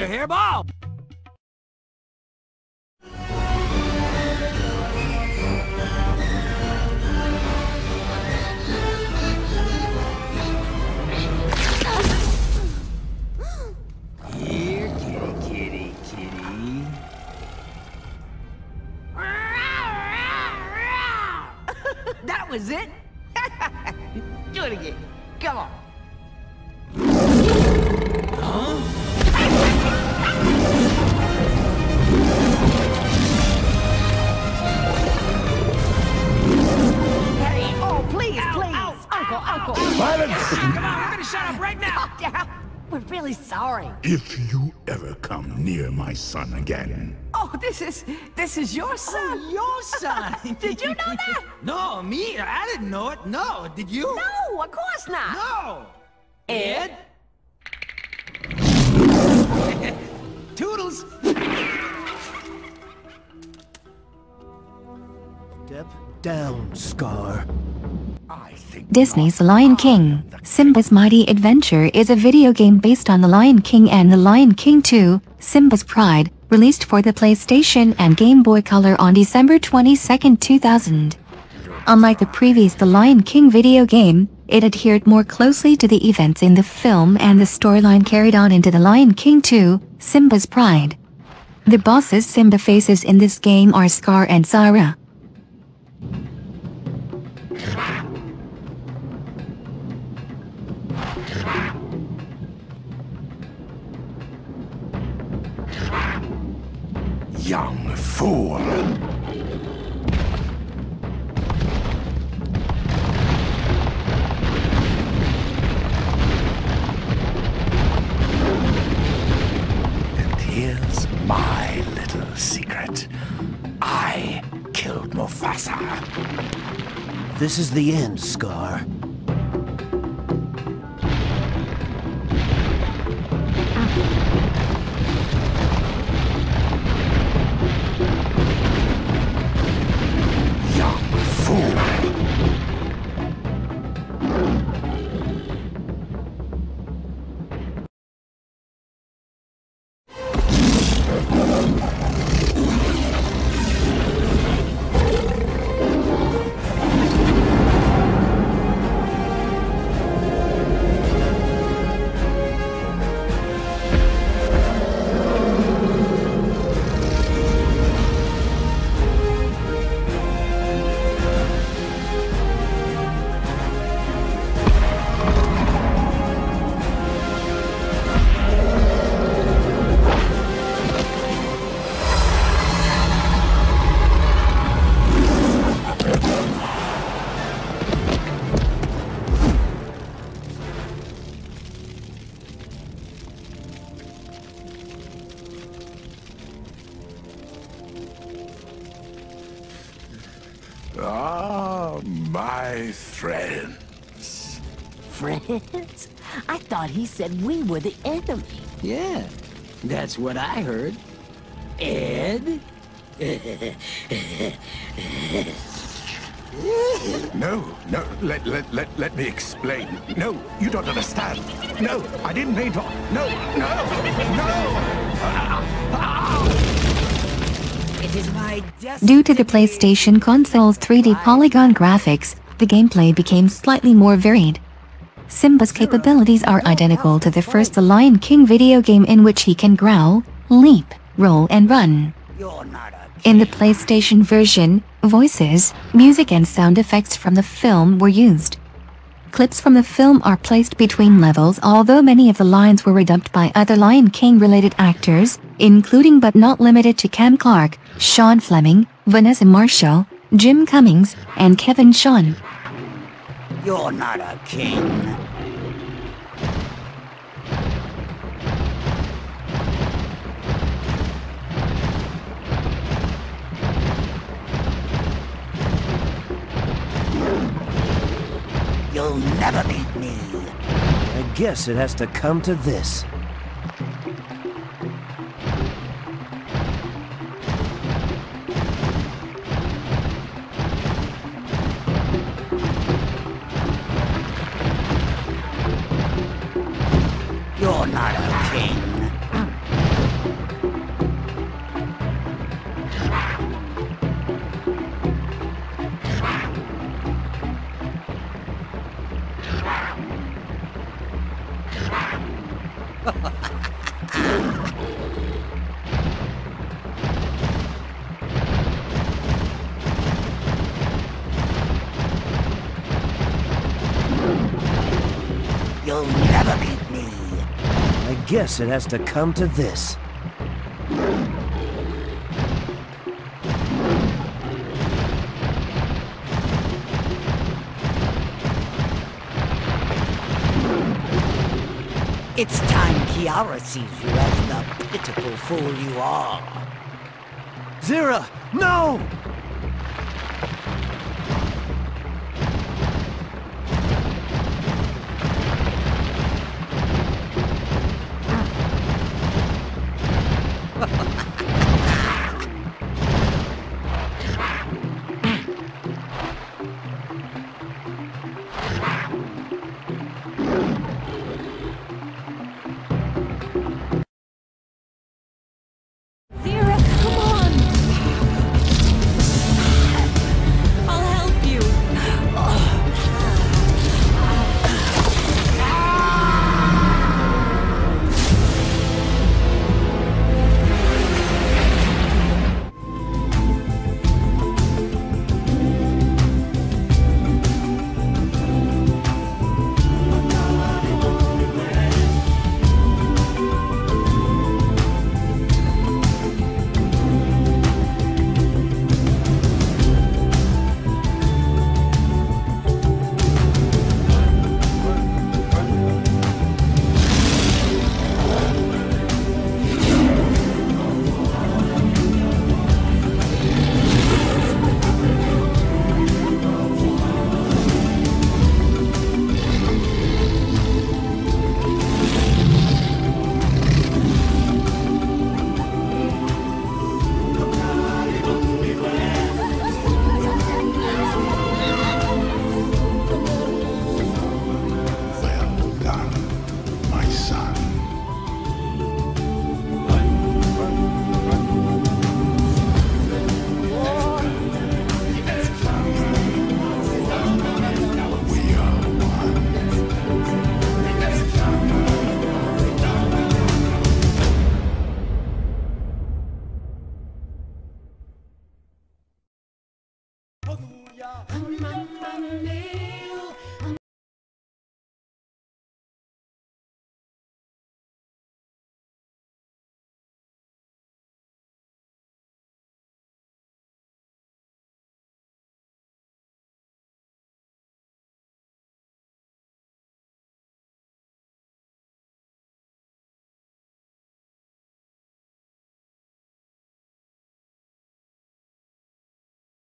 you hear, Bob? That was it? Do it again. Come on. Huh? Hey, oh, please, ow, please. Ow, uncle. Violet! Come on, we're gonna shut up right now. Yeah, we're really sorry. If you ever come near my son again. Oh, this is your son. Oh, your son. Did you know that? No, me? I didn't know it. No, did you? No, of course not. No. Ed? Toodles. Step down, Scar. Disney's The Lion King, Simba's Mighty Adventure is a video game based on The Lion King and The Lion King 2, Simba's Pride, released for the PlayStation and Game Boy Color on December 22, 2000. Unlike the previous The Lion King video game, it adhered more closely to the events in the film and the storyline carried on into The Lion King 2, Simba's Pride. The bosses Simba faces in this game are Scar and Zira. Young fool. And here's my little secret. I killed Mufasa. This is the end, Scar. Friends? I thought he said we were the enemy. Yeah, that's what I heard. Ed? No, let me explain. No, you don't understand. No, I didn't mean to. No! It is my destiny. Due to the PlayStation console's 3D polygon graphics, the gameplay became slightly more varied. Simba's capabilities are identical to the first The Lion King video game, in which he can growl, leap, roll and run. In the PlayStation version, voices, music and sound effects from the film were used. Clips from the film are placed between levels, although many of the lines were redubbed by other Lion King-related actors, including but not limited to Cam Clark, Sean Fleming, Vanessa Marshall, Jim Cummings, and Kevin Shawn. You're not a king. You'll never beat me. I guess it has to come to this. You're not a king. guess it has to come to this. It's time Kiara sees you as the pitiful fool you are. Zira, no!